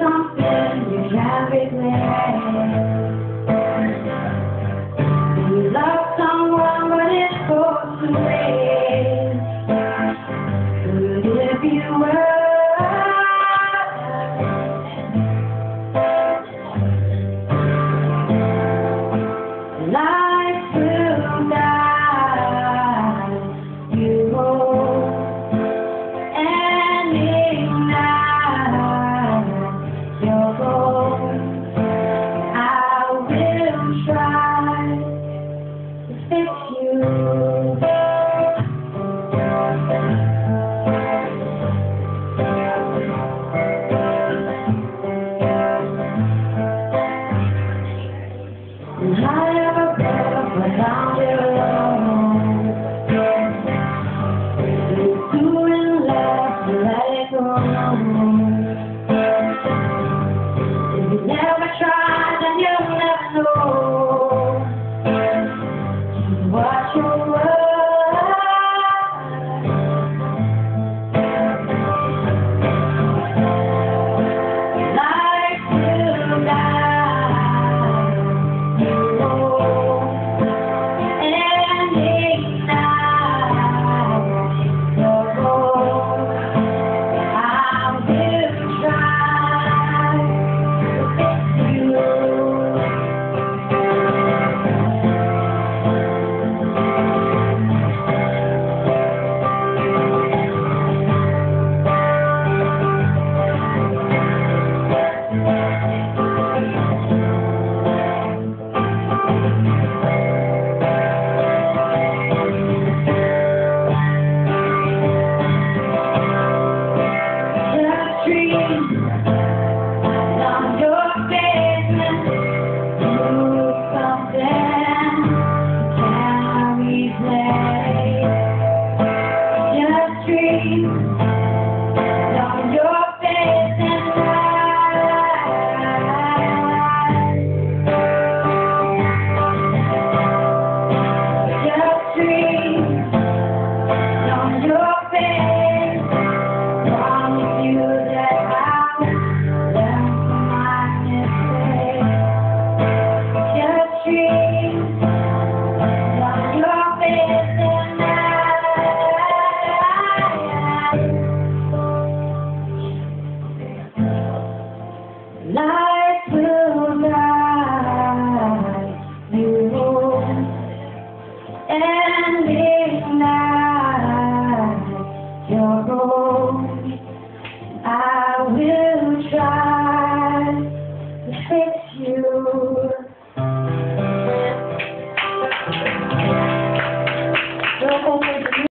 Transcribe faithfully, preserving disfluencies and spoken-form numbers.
Something you have it now.